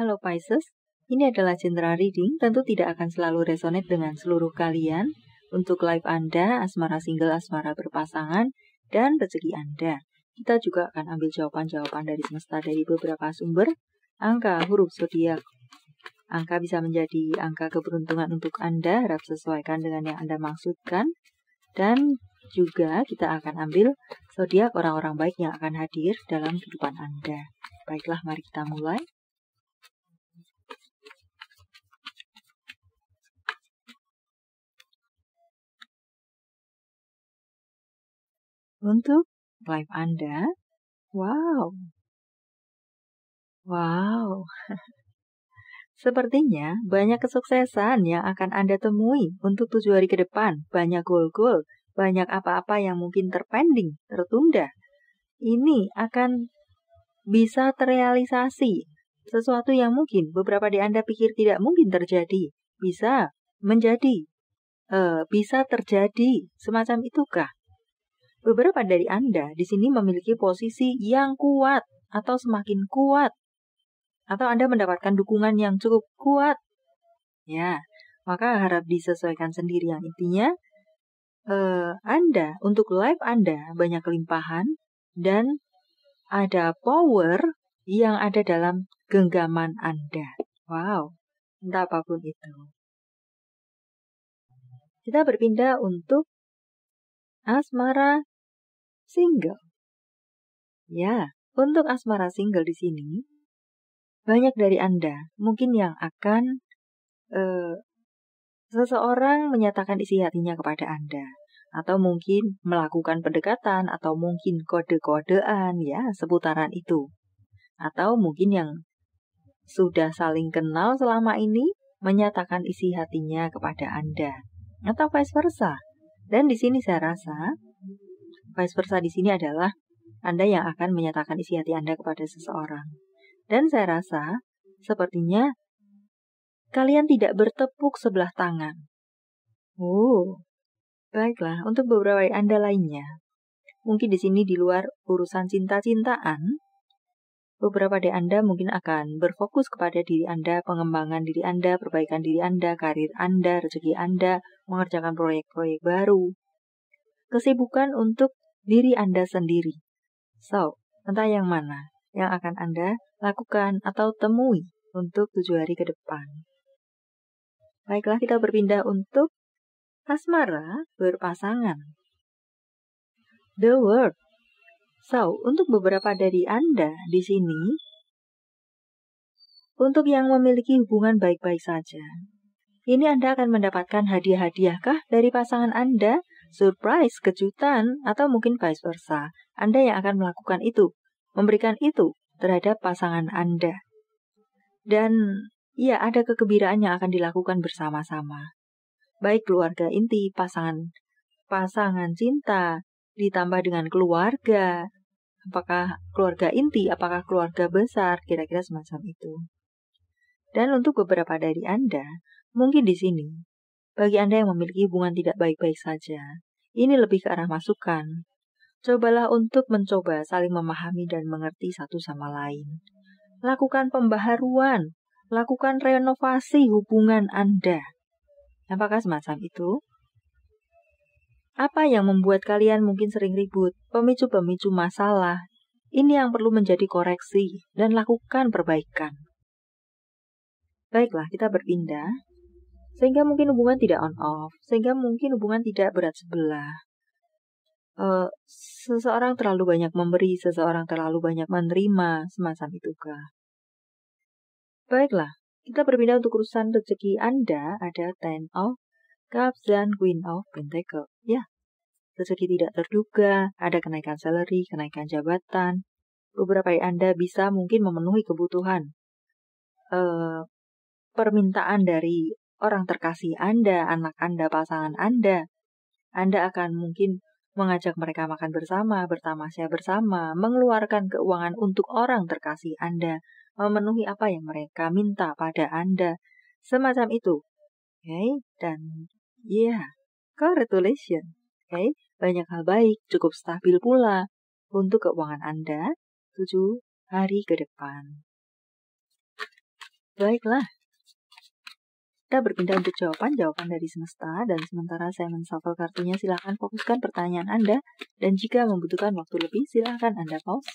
Halo Pisces, ini adalah general reading, tentu tidak akan selalu resonate dengan seluruh kalian untuk live Anda, asmara single, asmara berpasangan, dan rezeki Anda. Kita juga akan ambil jawaban-jawaban dari semesta dari beberapa sumber. Angka huruf zodiak. Angka bisa menjadi angka keberuntungan untuk Anda, harap sesuaikan dengan yang Anda maksudkan. Dan juga kita akan ambil zodiak orang-orang baik yang akan hadir dalam kehidupan Anda. Baiklah, mari kita mulai. Untuk live Anda, wow, sepertinya banyak kesuksesan yang akan Anda temui untuk 7 hari ke depan, banyak goal-goal, banyak apa-apa yang mungkin terpending, tertunda, ini akan bisa terrealisasi, sesuatu yang mungkin beberapa di Anda pikir tidak mungkin terjadi, bisa terjadi, semacam itukah? Beberapa dari Anda di sini memiliki posisi yang kuat atau semakin kuat. Atau Anda mendapatkan dukungan yang cukup kuat. Ya, maka harap disesuaikan sendiri, yang intinya Anda, untuk live Anda banyak kelimpahan dan ada power yang ada dalam genggaman Anda. Wow, entah apapun itu. Kita berpindah untuk asmara single. Ya, untuk asmara single di sini, banyak dari Anda mungkin yang akan seseorang menyatakan isi hatinya kepada Anda, atau mungkin melakukan pendekatan, atau mungkin kode-kodean, ya, seputaran itu. Atau mungkin yang sudah saling kenal selama ini menyatakan isi hatinya kepada Anda, atau vice versa. Dan di sini saya rasa vice versa di sini adalah Anda yang akan menyatakan isi hati Anda kepada seseorang. Dan saya rasa sepertinya kalian tidak bertepuk sebelah tangan. Baiklah, untuk beberapa Anda lainnya, mungkin di sini di luar urusan cinta-cintaan, beberapa dari Anda mungkin akan berfokus kepada diri Anda, pengembangan diri Anda, perbaikan diri Anda, karir Anda, rezeki Anda, mengerjakan proyek-proyek baru, kesibukan untuk diri Anda sendiri. So, entah yang mana yang akan Anda lakukan atau temui untuk 7 hari ke depan. Baiklah, kita berpindah untuk asmara berpasangan. The World. So, untuk beberapa dari Anda di sini, untuk yang memiliki hubungan baik-baik saja, ini Anda akan mendapatkan hadiah-hadiahkah dari pasangan Anda, surprise, kejutan, atau mungkin vice versa. Anda yang akan melakukan itu, memberikan itu terhadap pasangan Anda. Dan ya, ada kegembiraan yang akan dilakukan bersama-sama. Baik keluarga inti, pasangan cinta, ditambah dengan keluarga. Apakah keluarga inti, apakah keluarga besar, kira-kira semacam itu. Dan untuk beberapa dari Anda, mungkin di sini, bagi Anda yang memiliki hubungan tidak baik-baik saja, ini lebih ke arah masukan. Cobalah untuk mencoba saling memahami dan mengerti satu sama lain. Lakukan pembaharuan, lakukan renovasi hubungan Anda. Apakah semacam itu? Apa yang membuat kalian mungkin sering ribut, pemicu-pemicu masalah, ini yang perlu menjadi koreksi dan lakukan perbaikan. Baiklah, kita berpindah. Sehingga mungkin hubungan tidak on-off, sehingga mungkin hubungan tidak berat sebelah. Seseorang terlalu banyak memberi, seseorang terlalu banyak menerima, semacam itukah? Baiklah, kita berpindah untuk urusan rezeki Anda, ada 10 of Cups dan Queen of Pentacles. Ya, rezeki tidak terduga, ada kenaikan salary, kenaikan jabatan. Beberapa dari Anda bisa mungkin memenuhi kebutuhan, permintaan dari orang terkasih Anda, anak Anda, pasangan Anda. Anda akan mungkin mengajak mereka makan bersama, bertamasya bersama, mengeluarkan keuangan untuk orang terkasih Anda, memenuhi apa yang mereka minta pada Anda, semacam itu. Okay? Dan yeah, congratulations. Okay? Banyak hal baik, cukup stabil pula untuk keuangan Anda 7 hari ke depan. Baiklah, kita berpindah untuk jawaban dari semesta, dan sementara saya men-shuffle kartunya, silahkan fokuskan pertanyaan Anda, dan jika membutuhkan waktu lebih, silahkan Anda pause.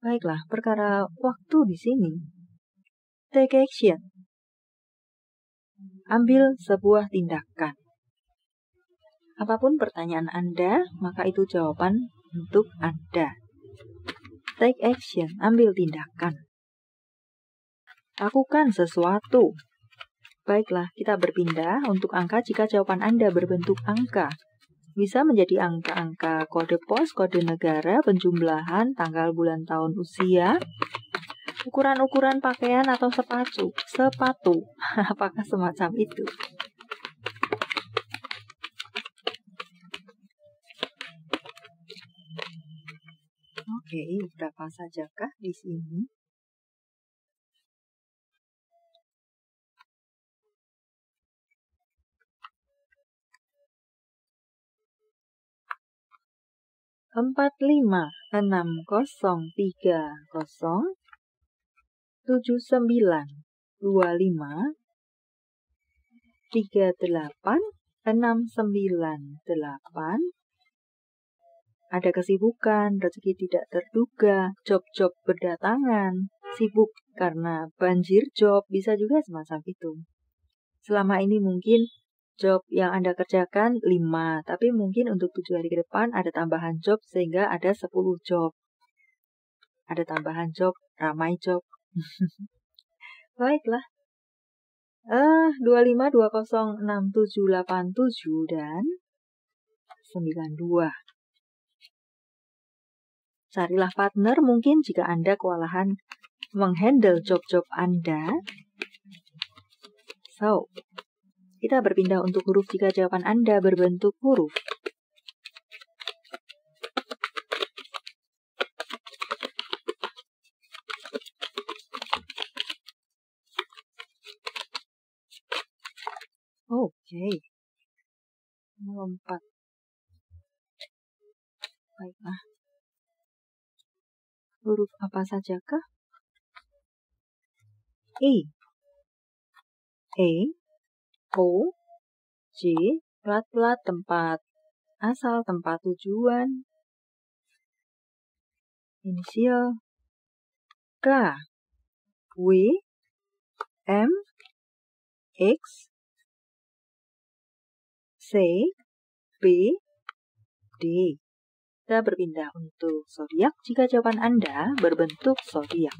Baiklah, perkara waktu di sini. Take action. Ambil sebuah tindakan. Apapun pertanyaan Anda, maka itu jawaban untuk Anda. Take action, ambil tindakan. Lakukan sesuatu. Baiklah, kita berpindah untuk angka jika jawaban Anda berbentuk angka. Bisa menjadi angka-angka kode pos, kode negara, penjumlahan, tanggal, bulan, tahun, usia, ukuran-ukuran pakaian atau sepatu. Apakah semacam itu? Oke, berapa sajakah di sini? Empat lima, 6030, 7925, 38 698. Ada kesibukan, rezeki tidak terduga, job-job berdatangan, sibuk karena banjir job, bisa juga semacam itu. Selama ini mungkin job yang Anda kerjakan 5, tapi mungkin untuk 7 hari ke depan ada tambahan job sehingga ada 10 job. Ada tambahan job, ramai job. Baiklah. 25 20 67 87 dan 92. Carilah partner mungkin jika Anda kewalahan menghandle job-job Anda. So, kita berpindah untuk huruf jika jawaban Anda berbentuk huruf. Oke. Melompat. Baiklah. Huruf apa sajakah? I, E, O, J, plat-plat tempat asal, tempat tujuan, inisial, K, W, M, X, C, B, D. Kita berpindah untuk zodiak jika jawaban Anda berbentuk zodiak.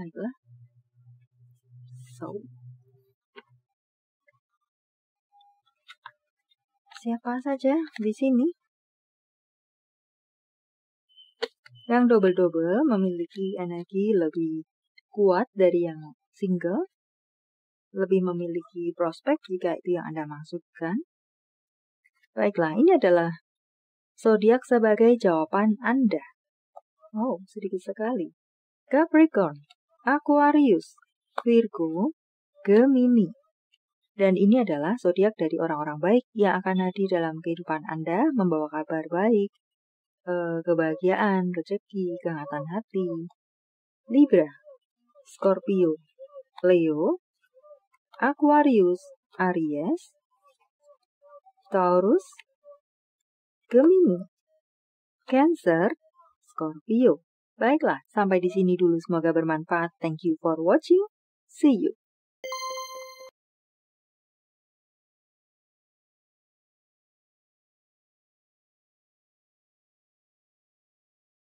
Baiklah. So, siapa saja di sini? Yang double-double memiliki energi lebih kuat dari yang single, lebih memiliki prospek jika itu yang Anda maksudkan. Baiklah, ini adalah zodiak sebagai jawaban Anda. Oh, sedikit sekali. Capricorn, Aquarius, Virgo, Gemini. Dan ini adalah zodiak dari orang-orang baik yang akan hadir dalam kehidupan Anda, membawa kabar baik, kebahagiaan, rezeki, kehangatan hati. Libra, Scorpio, Leo, Aquarius, Aries, Taurus, Gemini, Cancer, Scorpio. Baiklah, sampai di sini dulu. Semoga bermanfaat. Thank you for watching. See you.